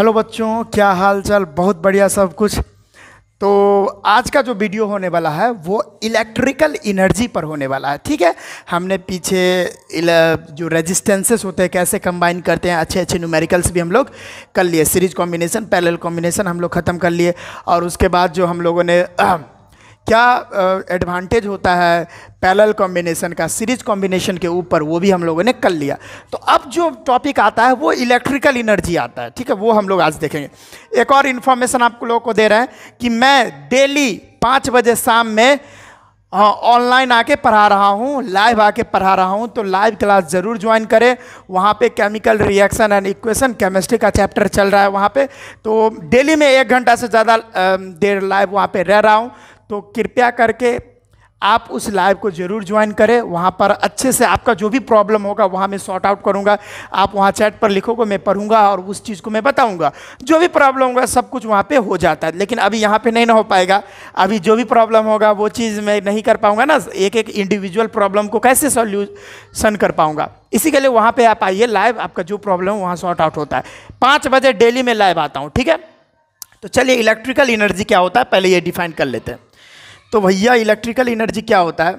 Hello बच्चों, क्या हाल चाल। बहुत बढ़िया सब कुछ। तो आज का जो वीडियो होने वाला है वो इलेक्ट्रिकल एनर्जी पर होने वाला है, ठीक है। हमने पीछे जो रेजिस्टेंसेस होते हैं कैसे कंबाइन करते हैं, अच्छे अच्छे न्यूमेरिकल्स भी हम लोग कर लिए। सीरीज कॉम्बिनेशन, पैरेलल कॉम्बिनेशन हम लोग ख़त्म कर लिए। और उसके बाद जो हम लोगों ने क्या एडवांटेज होता है पैरेलल कॉम्बिनेशन का सीरीज कॉम्बिनेशन के ऊपर, वो भी हम लोगों ने कर लिया। तो अब जो टॉपिक आता है वो इलेक्ट्रिकल एनर्जी आता है, ठीक है। वो हम लोग आज देखेंगे। एक और इन्फॉर्मेशन आप लोगों को दे रहे हैं कि मैं डेली 5 बजे शाम में ऑनलाइन आके पढ़ा रहा हूँ, लाइव आके पढ़ा रहा हूँ। तो लाइव क्लास ज़रूर ज्वाइन करें। वहाँ पे chemical reaction and equation, chemistry का चैप्टर चल रहा है वहाँ पे। तो डेली में 1 घंटा से ज़्यादा देर लाइव वहाँ पे रह रहा हूँ। तो कृपया करके आप उस लाइव को ज़रूर ज्वाइन करें। वहाँ पर अच्छे से आपका जो भी प्रॉब्लम होगा वहाँ मैं सॉर्ट आउट करूँगा। आप वहाँ चैट पर लिखोगे, मैं पढ़ूँगा और उस चीज़ को मैं बताऊँगा। जो भी प्रॉब्लम होगा सब कुछ वहाँ पे हो जाता है, लेकिन अभी यहाँ पे नहीं ना हो पाएगा। अभी जो भी प्रॉब्लम होगा वो चीज़ मैं नहीं कर पाऊँगा ना, एक एक इंडिविजुअल प्रॉब्लम को कैसे सॉल्यूशन कर पाऊँगा। इसी के लिए वहाँ पर आप आइए लाइव, आपका जो प्रॉब्लम वहाँ सॉर्ट आउट होता है। 5 बजे डेली में लाइव आता हूँ, ठीक है। तो चलिए, इलेक्ट्रिकल एनर्जी क्या होता है पहले ये डिफाइन कर लेते हैं। तो भैया इलेक्ट्रिकल एनर्जी क्या होता है,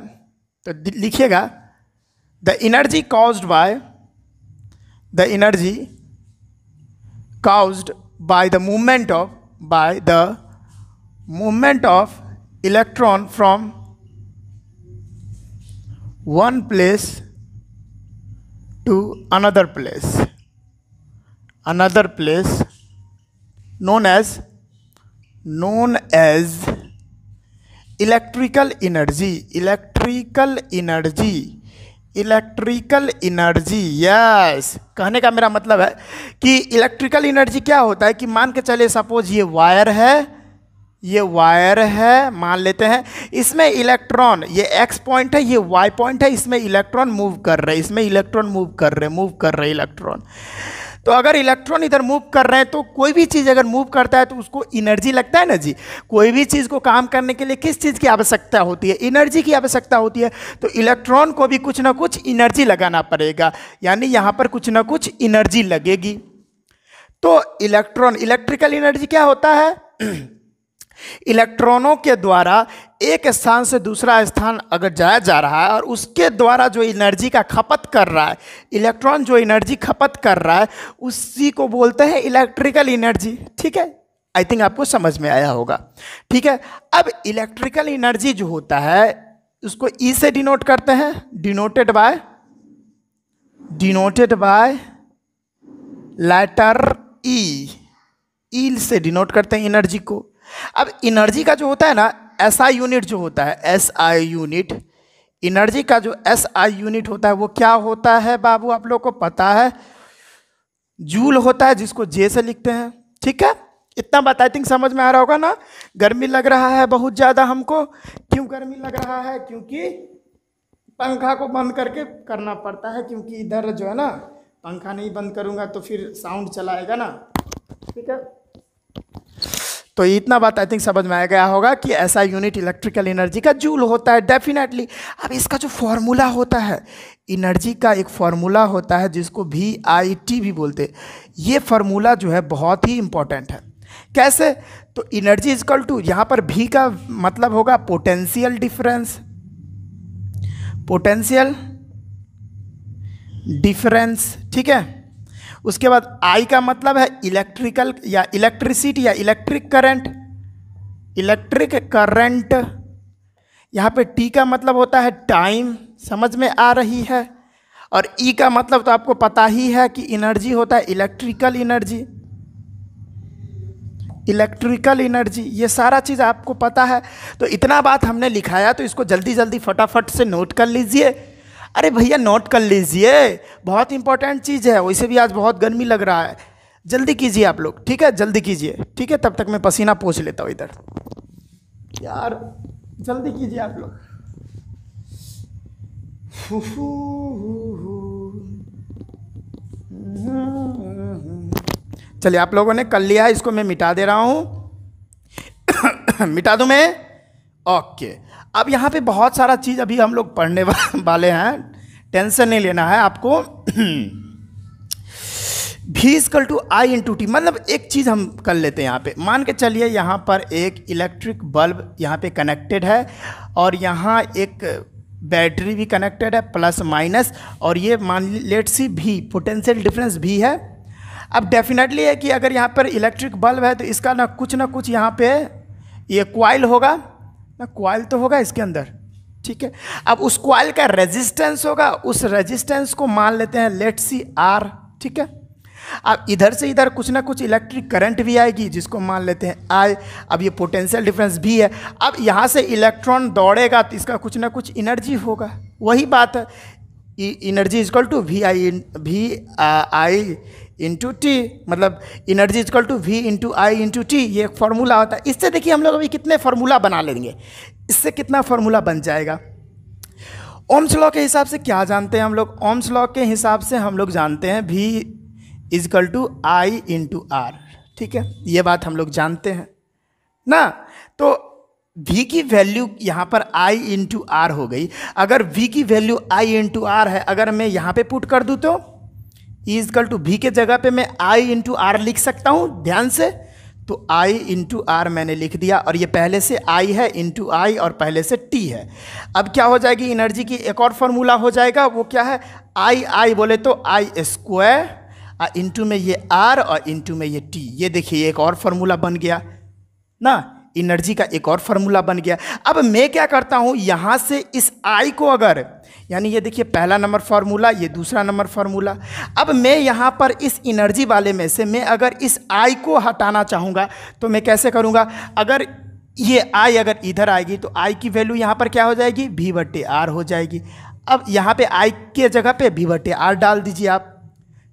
तो लिखिएगा the energy caused by the movement of electron from one place to another place known as electrical energy. Yes, कहने का मेरा मतलब है कि इलेक्ट्रिकल एनर्जी क्या होता है कि मान के चले, सपोज ये वायर है मान लेते हैं। इसमें इलेक्ट्रॉन, ये एक्स पॉइंट है, ये वाई पॉइंट है। इसमें इलेक्ट्रॉन मूव कर रहे इलेक्ट्रॉन। तो अगर इलेक्ट्रॉन इधर मूव कर रहे हैं तो कोई भी चीज़ अगर मूव करता है तो उसको एनर्जी लगता है ना जी। कोई भी चीज़ को काम करने के लिए किस चीज़ की आवश्यकता होती है, एनर्जी की आवश्यकता होती है। तो इलेक्ट्रॉन को भी कुछ ना कुछ एनर्जी लगाना पड़ेगा, यानी यहाँ पर कुछ ना कुछ एनर्जी लगेगी। तो इलेक्ट्रिकल एनर्जी क्या होता है, इलेक्ट्रॉनों के द्वारा एक स्थान से दूसरा स्थान अगर जाया जा रहा है और उसके द्वारा जो एनर्जी का खपत कर रहा है, इलेक्ट्रॉन जो एनर्जी खपत कर रहा है उसी को बोलते हैं इलेक्ट्रिकल एनर्जी, ठीक है। आई थिंक आपको समझ में आया होगा, ठीक है। अब इलेक्ट्रिकल एनर्जी जो होता है उसको ई से डिनोट करते हैं, डिनोटेड बाय लेटर ई से डिनोट करते हैं एनर्जी को। अब एनर्जी का जो होता है ना एसआई यूनिट जो होता है, एसआई यूनिट, एनर्जी का जो एसआई यूनिट होता है वो क्या होता है बाबू, आप लोग को पता है, जूल होता है, जिसको जे से लिखते हैं, ठीक है। इतना बात आई थिंक समझ में आ रहा होगा ना। गर्मी लग रहा है बहुत ज़्यादा हमको, क्यों गर्मी लग रहा है, क्योंकि पंखा को बंद करके करना पड़ता है, क्योंकि इधर जो है ना पंखा नहीं बंद करूँगा तो फिर साउंड चलाएगा ना, ठीक है। तो इतना बात आई थिंक समझ में आ गया होगा कि ऐसा यूनिट इलेक्ट्रिकल एनर्जी का जूल होता है, डेफिनेटली। अब इसका जो फॉर्मूला होता है, एनर्जी का एक फार्मूला होता है जिसको VIT भी बोलते हैं। ये फार्मूला जो है बहुत ही इम्पॉर्टेंट है। कैसे, तो एनर्जी इज इक्वल टू, यहाँ पर V का मतलब होगा पोटेंशियल डिफरेंस, ठीक है। उसके बाद I का मतलब है इलेक्ट्रिकल या इलेक्ट्रिसिटी या इलेक्ट्रिक करंट। यहाँ पे T का मतलब होता है टाइम, समझ में आ रही है। और E का मतलब तो आपको पता ही है कि एनर्जी होता है, इलेक्ट्रिकल एनर्जी। ये सारा चीज़ आपको पता है। तो इतना बात हमने लिखाया, तो इसको जल्दी फटाफट से नोट कर लीजिए। अरे भैया नोट कर लीजिए, बहुत इंपॉर्टेंट चीज़ है। वैसे भी आज बहुत गर्मी लग रहा है, जल्दी कीजिए आप लोग, ठीक है, जल्दी कीजिए, ठीक है। तब तक मैं पसीना पोंछ लेता हूँ इधर, यार जल्दी कीजिए आप लोग। चलिए, आप लोगों ने कर लिया है, इसको मैं मिटा दे रहा हूँ। मिटा दूँ मैं, ओके। अब यहाँ पे बहुत सारा चीज़ अभी हम लोग पढ़ने वाले हैं, टेंशन नहीं लेना है आपको। V = I × T। मतलब एक चीज़ हम कर लेते हैं यहाँ पे, मान के चलिए यहाँ पर एक इलेक्ट्रिक बल्ब यहाँ पे कनेक्टेड है और यहाँ एक बैटरी भी कनेक्टेड है प्लस माइनस, और ये मान let's see V potential difference V है। अब डेफिनेटली है कि अगर यहाँ पर इलेक्ट्रिक बल्ब है तो इसका ना कुछ यहाँ पे ये कॉइल होगा ना, कॉइल तो होगा इसके अंदर, ठीक है। अब उस कॉइल का रेजिस्टेंस होगा, उस रेजिस्टेंस को मान लेते हैं लेट्स सी R, ठीक है। अब इधर से इधर कुछ ना कुछ इलेक्ट्रिक करंट भी आएगी जिसको मान लेते हैं I। अब ये पोटेंशियल डिफरेंस भी है। अब यहाँ से इलेक्ट्रॉन दौड़ेगा तो इसका कुछ ना कुछ एनर्जी होगा, वही बात है energy equal to V I × T। मतलब energy equal to V × I × T, ये एक फार्मूला होता है। इससे देखिए हम लोग अभी कितने फार्मूला बना लेंगे, इससे कितना फार्मूला बन जाएगा। ओम्स लॉ के हिसाब से क्या जानते हैं हम लोग? ओम्स लॉ के हिसाब से हम लोग जानते हैं V = I × R, ठीक है। ये बात हम लोग जानते हैं ना। तो V की वैल्यू यहाँ पर I × R हो गई। अगर V की वैल्यू I × R है, अगर मैं यहाँ पे पुट कर दूँ तो E = V के जगह पे मैं I × R लिख सकता हूँ ध्यान से। तो I × R मैंने लिख दिया, और ये पहले से I है × I और पहले से T है। अब क्या हो जाएगी एनर्जी की, एक और फार्मूला हो जाएगा, वो क्या है I बोले तो I² इनटू में ये R और इनटू में ये T। ये देखिए एक और फार्मूला बन गया ना, एनर्जी का एक और फार्मूला बन गया। अब मैं क्या करता हूँ, यहाँ से इस I को अगर, यानी ये देखिए पहला नंबर फार्मूला, ये दूसरा नंबर फार्मूला। अब मैं यहाँ पर इस एनर्जी वाले में से मैं अगर इस I को हटाना चाहूँगा तो मैं कैसे करूँगा? अगर ये I अगर इधर आएगी तो I की वैल्यू यहाँ पर क्या हो जाएगी, V/R हो जाएगी। अब यहाँ पर I के जगह पर V/R डाल दीजिए आप,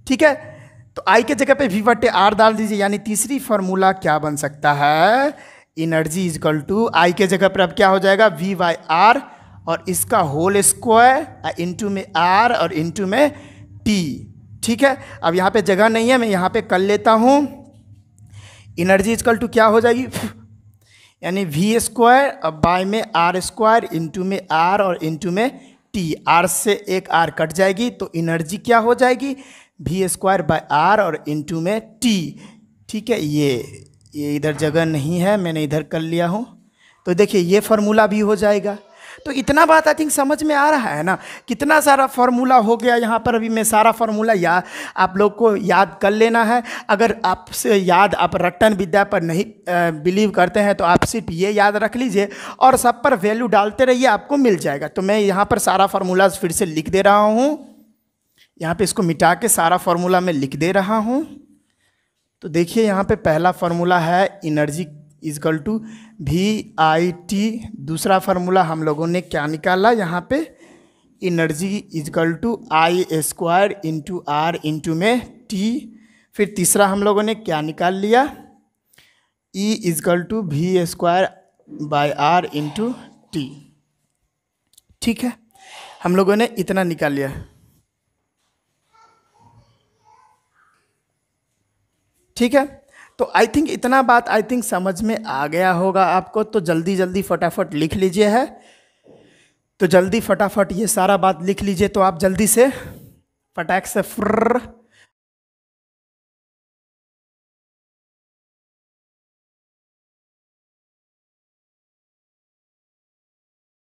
ठीक है। तो I के जगह पे V/R डाल दीजिए, यानी तीसरी फार्मूला क्या बन सकता है, एनर्जी इक्वल टू I के जगह पर अब क्या हो जाएगा V/R और इसका होल² इनटू में R और इनटू में T, ठीक है। अब यहाँ पे जगह नहीं है, मैं यहाँ पे कर लेता हूँ एनर्जी इक्वल टू क्या हो जाएगी, यानी V² अब बाय में R² इनटू में R और इनटू में T। R से एक R कट जाएगी तो एनर्जी क्या हो जाएगी, V² R और इनटू में T, ठीक है। ये इधर जगह नहीं है, मैंने इधर कर लिया हूँ। तो देखिए ये फार्मूला भी हो जाएगा। तो इतना बात आई थिंक समझ में आ रहा है ना, कितना सारा फार्मूला हो गया यहाँ पर। अभी मैं सारा फार्मूला आप लोग को याद कर लेना है। अगर आपसे याद, आप रट्टन विद्या पर नहीं बिलीव करते हैं तो आप सिर्फ ये याद रख लीजिए और सब पर वैल्यू डालते रहिए, आपको मिल जाएगा। तो मैं यहाँ पर सारा फार्मूला फिर से लिख दे रहा हूँ, यहाँ पे इसको मिटा के सारा फार्मूला मैं लिख दे रहा हूँ। तो देखिए यहाँ पे पहला फार्मूला है energy equal to V I T। दूसरा फार्मूला हम लोगों ने क्या निकाला यहाँ पे, energy equal to I² × R × T। फिर तीसरा हम लोगों ने क्या निकाल लिया, E = V² R × T, ठीक है। हम लोगों ने इतना निकाल लिया, ठीक है। तो आई थिंक इतना बात आई थिंक समझ में आ गया होगा आपको। तो जल्दी फटाफट लिख लीजिए है, तो जल्दी फटाफट ये सारा बात लिख लीजिए। तो आप जल्दी से फटाक से